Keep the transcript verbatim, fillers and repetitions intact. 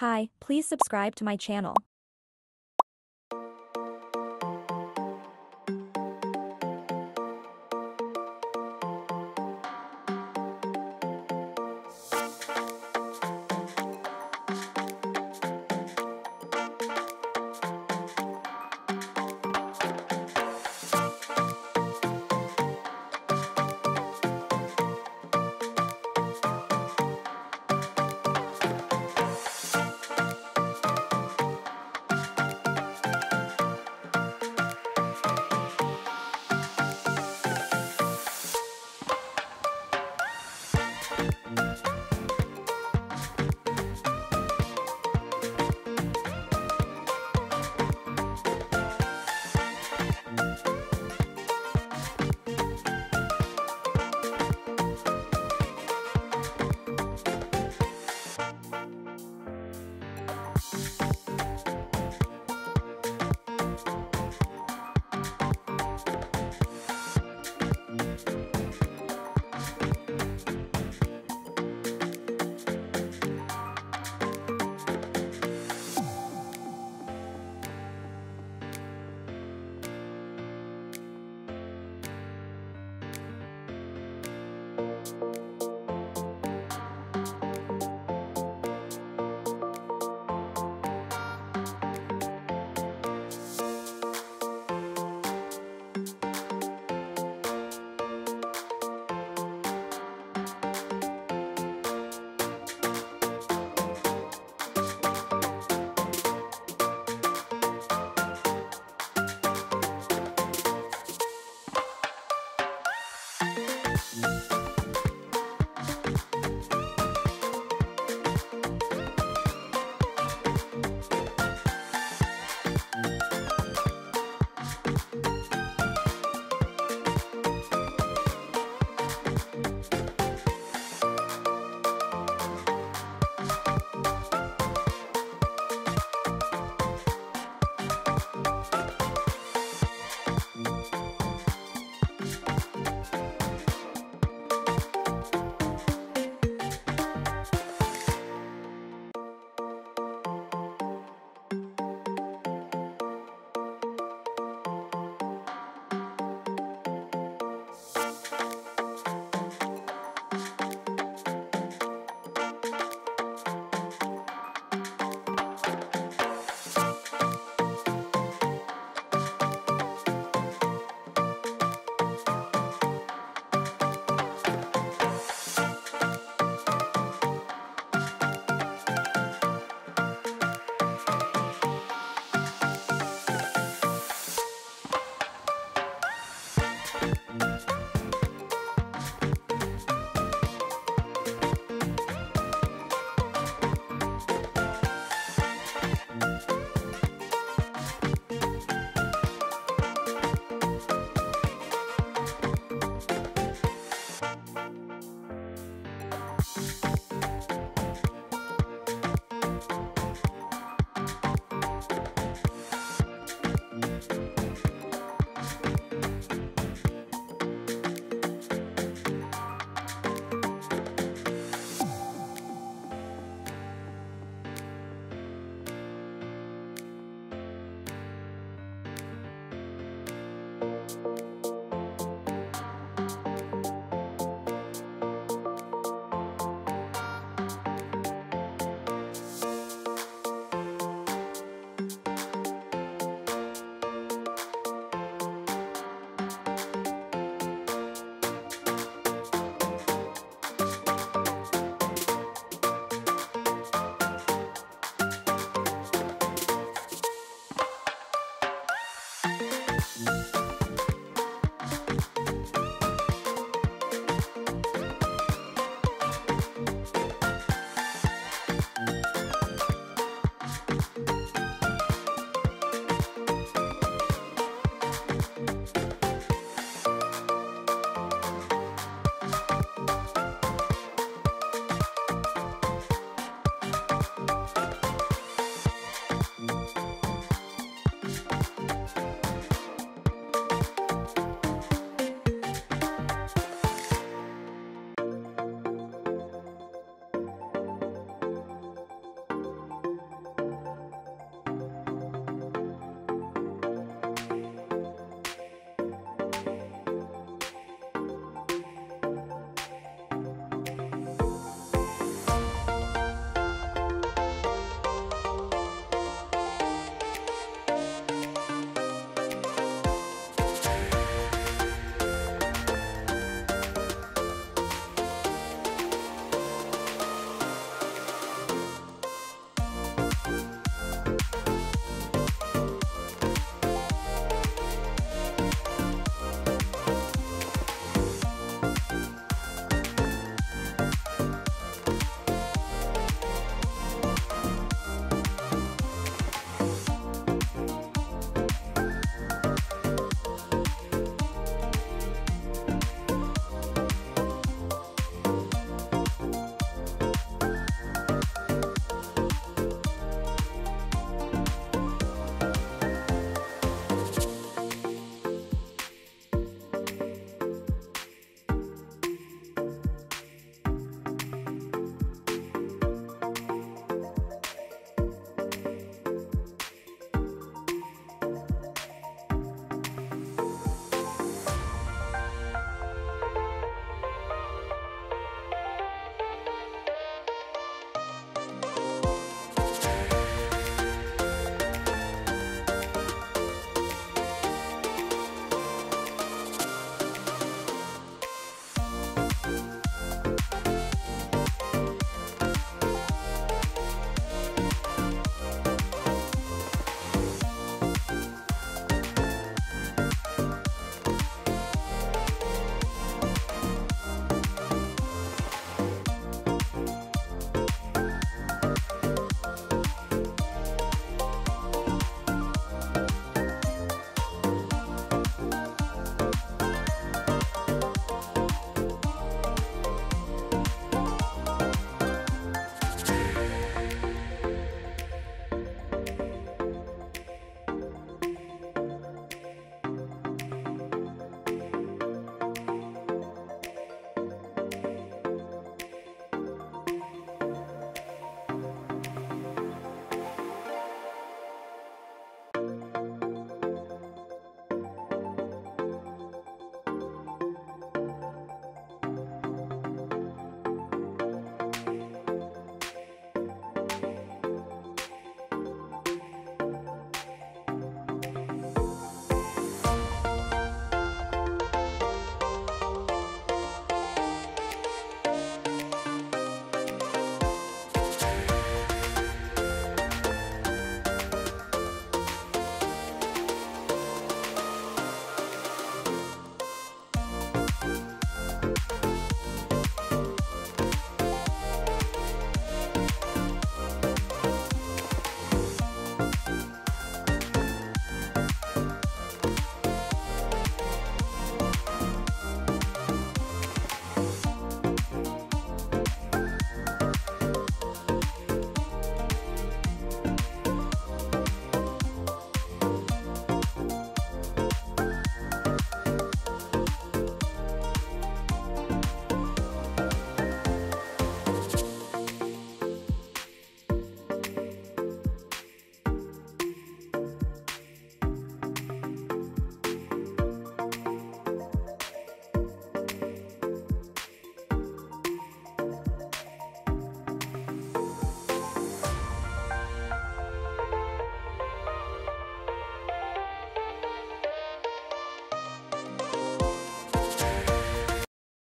Hi, please subscribe to my channel.